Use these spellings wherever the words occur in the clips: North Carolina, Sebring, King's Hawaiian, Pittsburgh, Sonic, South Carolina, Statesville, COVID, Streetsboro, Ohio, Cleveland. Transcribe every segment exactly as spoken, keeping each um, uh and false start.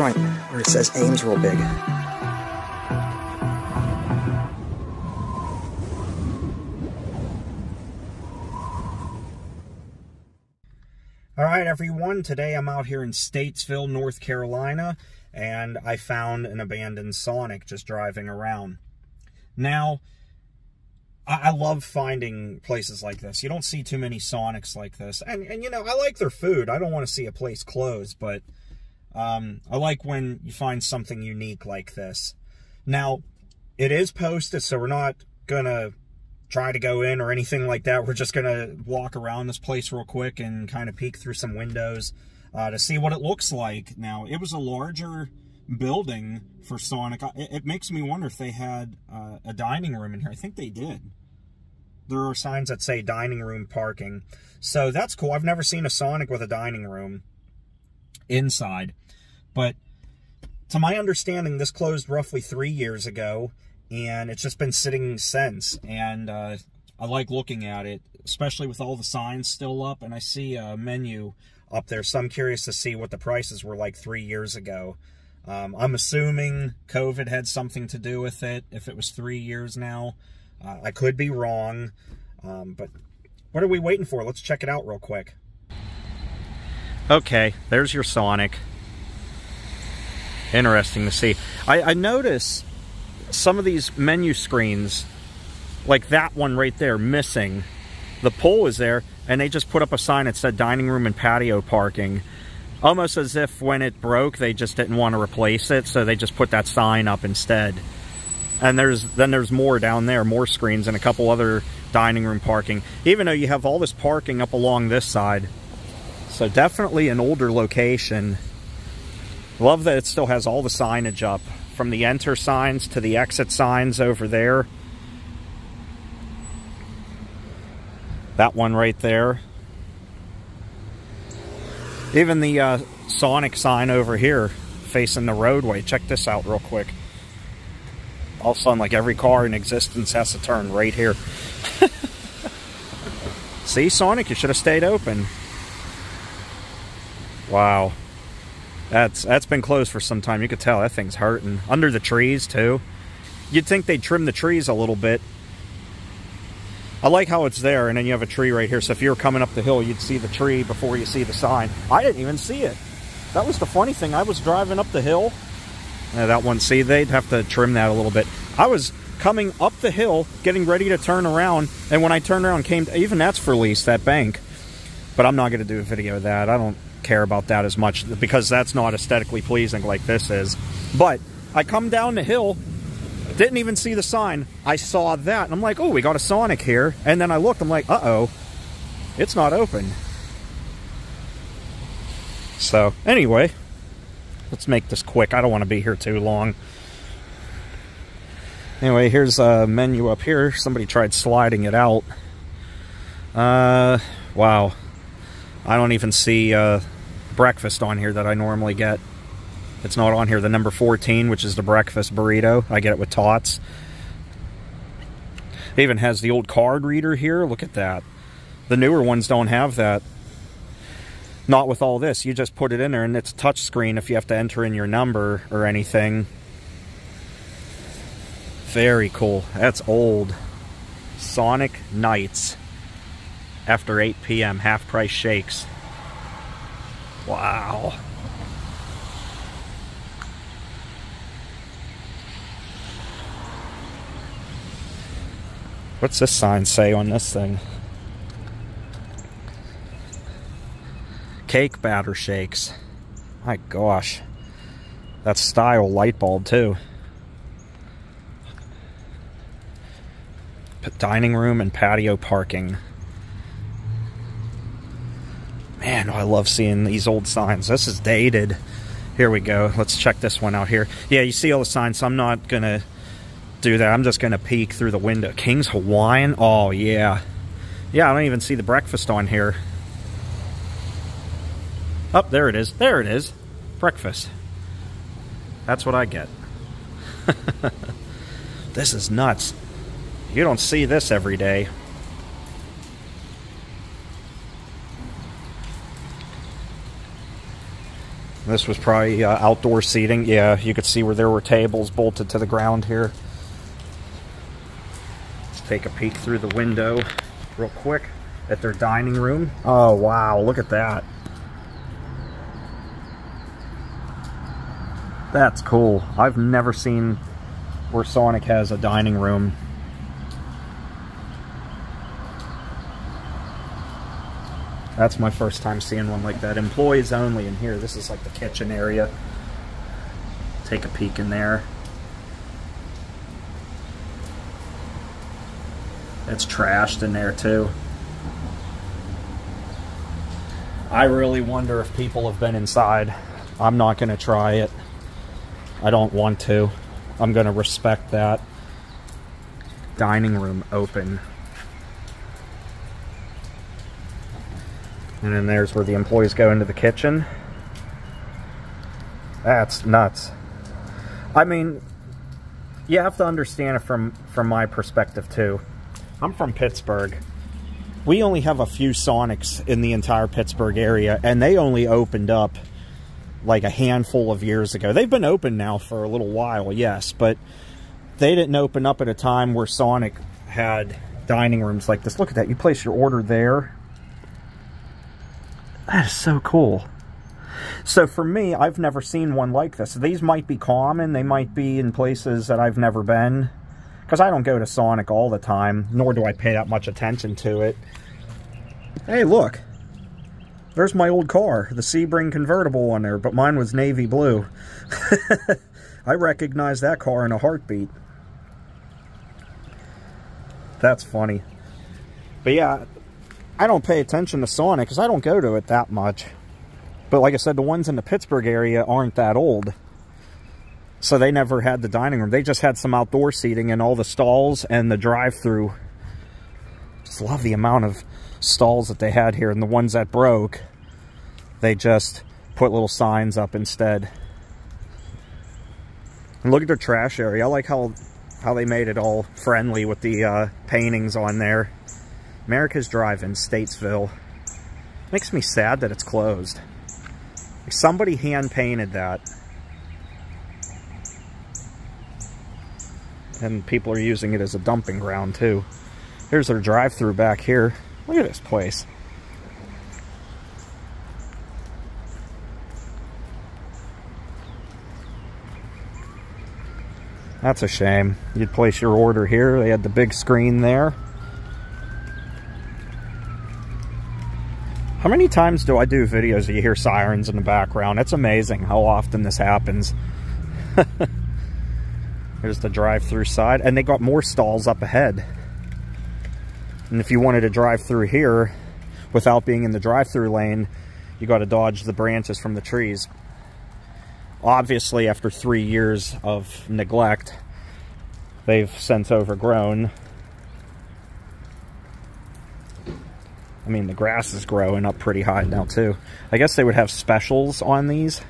front where it says Ames real big. All right, everyone, today I'm out here in Statesville, North Carolina, and I found an abandoned Sonic just driving around. Now, I, I love finding places like this. You don't see too many Sonics like this. And, and you know, I like their food. I don't want to see a place closed, but um, I like when you find something unique like this. Now, it is posted, so we're not going to try to go in or anything like that. We're just gonna walk around this place real quick and kind of peek through some windows uh, to see what it looks like. Now, it was a larger building for Sonic. It, it makes me wonder if they had uh, a dining room in here. I think they did. There are signs that say dining room parking. So that's cool. I've never seen a Sonic with a dining room inside. But to my understanding, this closed roughly three years ago, and it's just been sitting since, and uh, I like looking at it, especially with all the signs still up, and I see a menu up there, so I'm curious to see what the prices were like three years ago. Um, I'm assuming COVID had something to do with it, if it was three years now. Uh, I could be wrong, um, but what are we waiting for? Let's check it out real quick. Okay, there's your Sonic. Interesting to see. I, I notice some of these menu screens, like that one right there, missing. The pole is there, and they just put up a sign that said dining room and patio parking. Almost as if when it broke, they just didn't want to replace it, so they just put that sign up instead. And there's then there's more down there, more screens, and a couple other dining room parking. Even though you have all this parking up along this side. So definitely an older location. Love that it still has all the signage up, from the enter signs to the exit signs over there. That one right there. Even the uh, Sonic sign over here facing the roadway. Check this out real quick. All of a sudden, like every car in existence has to turn right here. See, Sonic, you should have stayed open. Wow. That's that's been closed for some time. You could tell that thing's hurting. Under the trees, too. You'd think they'd trim the trees a little bit. I like how it's there, and then you have a tree right here. So if you were coming up the hill, you'd see the tree before you see the sign. I didn't even see it. That was the funny thing. I was driving up the hill. Yeah, that one, see, they'd have to trim that a little bit. I was coming up the hill, getting ready to turn around, and when I turned around, came to, even that's for lease, that bank. But I'm not going to do a video of that. I don't care about that as much because that's not aesthetically pleasing like this is. But I come down the hill, didn't even see the sign. I saw that and I'm like, oh, we got a Sonic here. And then I looked, I'm like, uh-oh, it's not open. So anyway, let's make this quick. I don't want to be here too long. Anyway, here's a menu up here. Somebody tried sliding it out. Uh, wow. I don't even see uh, breakfast on here that I normally get. It's not on here. The number fourteen, which is the breakfast burrito. I get it with tots. It even has the old card reader here. Look at that. The newer ones don't have that. Not with all this. You just put it in there, and it's a touch screen if you have to enter in your number or anything. Very cool. That's old. Sonic Nights. After eight P M half price shakes. Wow. What's this sign say on this thing? Cake batter shakes. My gosh. That's style light bulb too. Dining room and patio parking. Man, I love seeing these old signs. This is dated. Here we go. Let's check this one out here. Yeah, you see all the signs, so I'm not going to do that. I'm just going to peek through the window. King's Hawaiian? Oh, yeah. Yeah, I don't even see the breakfast on here. Oh, there it is. There it is. Breakfast. That's what I get. This is nuts. You don't see this every day. This was probably uh, outdoor seating. Yeah, you could see where there were tables bolted to the ground here. Let's take a peek through the window real quick at their dining room. Oh, wow, look at that. That's cool. I've never seen where Sonic has a dining room. That's my first time seeing one like that. Employees only in here. This is like the kitchen area. Take a peek in there. It's trashed in there too. I really wonder if people have been inside. I'm not gonna try it. I don't want to. I'm gonna respect that. Dining room open. And then there's where the employees go into the kitchen. That's nuts. I mean, you have to understand it from, from my perspective too. I'm from Pittsburgh. We only have a few Sonics in the entire Pittsburgh area, and they only opened up like a handful of years ago. They've been open now for a little while, yes, but they didn't open up at a time where Sonic had dining rooms like this. Look at that. You place your order there. That is so cool. So for me, I've never seen one like this. These might be common. They might be in places that I've never been. Because I don't go to Sonic all the time, nor do I pay that much attention to it. Hey, look. There's my old car, the Sebring convertible on there, but mine was navy blue. I recognize that car in a heartbeat. That's funny. But yeah, I don't pay attention to Sonic because I don't go to it that much. But like I said, the ones in the Pittsburgh area aren't that old. So they never had the dining room. They just had some outdoor seating and all the stalls and the drive-through. Just love the amount of stalls that they had here. And the ones that broke, they just put little signs up instead. And look at their trash area. I like how, how they made it all friendly with the uh, paintings on there. America's Drive-In, Statesville. Makes me sad that it's closed. Somebody hand-painted that. And people are using it as a dumping ground, too. Here's their drive-thru back here. Look at this place. That's a shame. You'd place your order here. They had the big screen there. How many times do I do videos that you hear sirens in the background? It's amazing how often this happens. Here's the drive-through side, and they got more stalls up ahead. And if you wanted to drive through here without being in the drive-through lane, you got to dodge the branches from the trees. Obviously, after three years of neglect, they've since overgrown. I mean, the grass is growing up pretty high now, too. I guess they would have specials on these.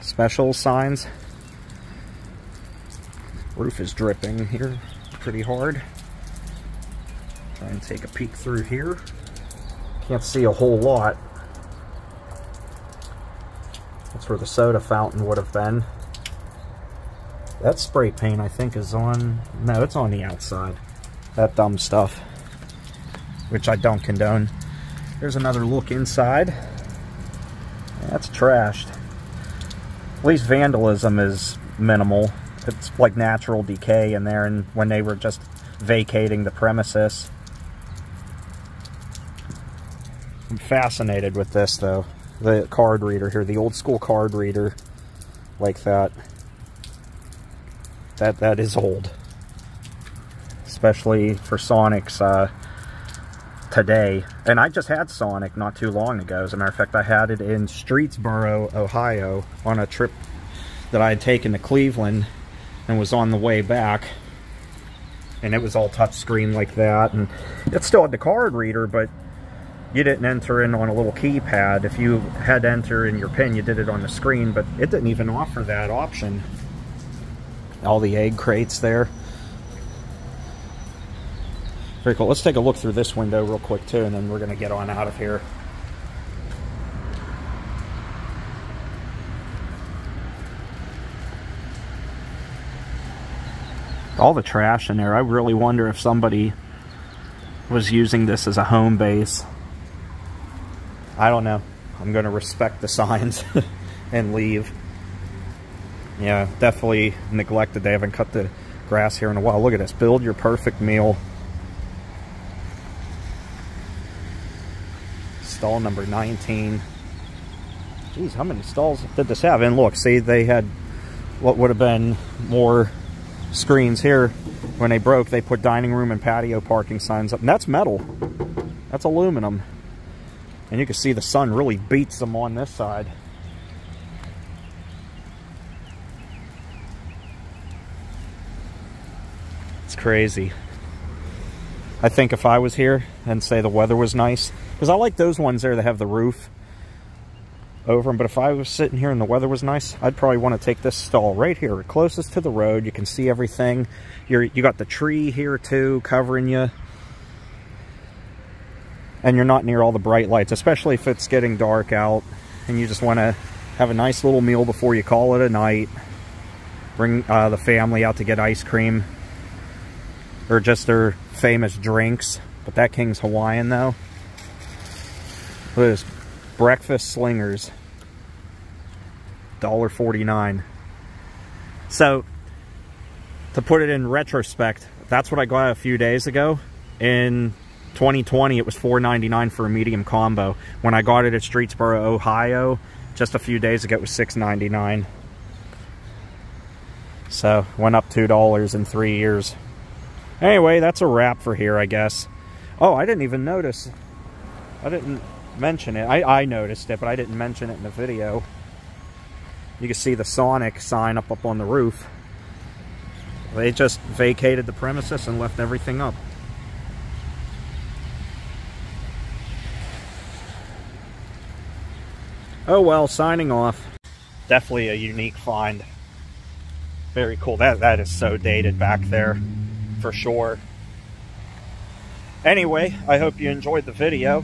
Special signs. Roof is dripping here pretty hard. Try and take a peek through here. Can't see a whole lot. That's where the soda fountain would have been. That spray paint, I think, is on... No, it's on the outside. That dumb stuff. Which I don't condone. There's another look inside. That's trashed. At least vandalism is minimal. It's like natural decay in there, and when they were just vacating the premises. I'm fascinated with this, though. The card reader here, the old school card reader, like that. That that is old, especially for Sonic's. Uh, today. And I just had Sonic not too long ago. As a matter of fact, I had it in Streetsboro, Ohio on a trip that I had taken to Cleveland and was on the way back. And it was all touchscreen like that. And it still had the card reader, but you didn't enter in on a little keypad. If you had to enter in your PIN, you did it on the screen, but it didn't even offer that option. All the egg crates there. Very cool. Let's take a look through this window real quick, too, and then we're going to get on out of here. all the trash in there. I really wonder if somebody was using this as a home base. I don't know. I'm going to respect the signs and leave. Yeah, definitely neglected. They haven't cut the grass here in a while. Look at this. Build your perfect meal. Stall number nineteen. Geez, how many stalls did this have? And look, see, they had what would have been more screens here. When they broke, they put dining room and patio parking signs up. And that's metal. That's aluminum. And you can see the sun really beats them on this side. It's crazy. I think if I was here and say the weather was nice, because I like those ones there that have the roof over them, but if I was sitting here and the weather was nice, I'd probably want to take this stall right here, closest to the road. You can see everything. You're, you got the tree here too, covering you. And you're not near all the bright lights, especially if it's getting dark out and you just want to have a nice little meal before you call it a night. Bring uh, the family out to get ice cream or just their famous drinks. But that King's Hawaiian though. Look at this. Breakfast slingers, one forty-nine. So, to put it in retrospect, that's what I got a few days ago. In twenty twenty, it was four ninety-nine for a medium combo. When I got it at Streetsboro, Ohio, just a few days ago, it was six ninety-nine. So, went up two dollars in three years. Anyway, that's a wrap for here, I guess. Oh, I didn't even notice. I didn't... mention it. I, I noticed it, but I didn't mention it in the video. You can see the Sonic sign up up on the roof. They just vacated the premises and left everything up. Oh well, signing off. Definitely a unique find. Very cool. That, that is so dated back there, for sure. Anyway, I hope you enjoyed the video.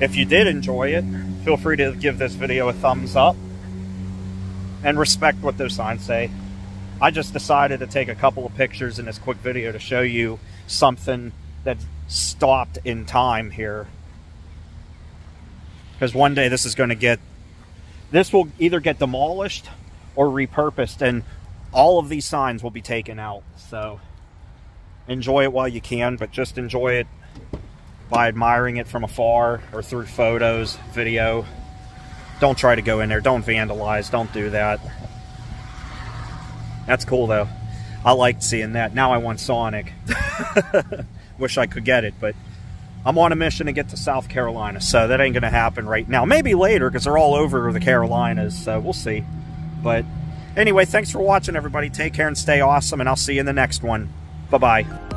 If you did enjoy it, feel free to give this video a thumbs up and respect what those signs say. I just decided to take a couple of pictures in this quick video to show you something that stopped in time here. Because one day this is going to get, this will either get demolished or repurposed, and all of these signs will be taken out. So enjoy it while you can, but just enjoy it by admiring it from afar or through photos, video. Don't try to go in there. Don't vandalize. Don't do that. That's cool, though. I liked seeing that. Now I want Sonic. Wish I could get it, but I'm on a mission to get to South Carolina, so that ain't going to happen right now. Maybe later, because they're all over the Carolinas, so we'll see. But anyway, thanks for watching, everybody. Take care and stay awesome, and I'll see you in the next one. Bye-bye.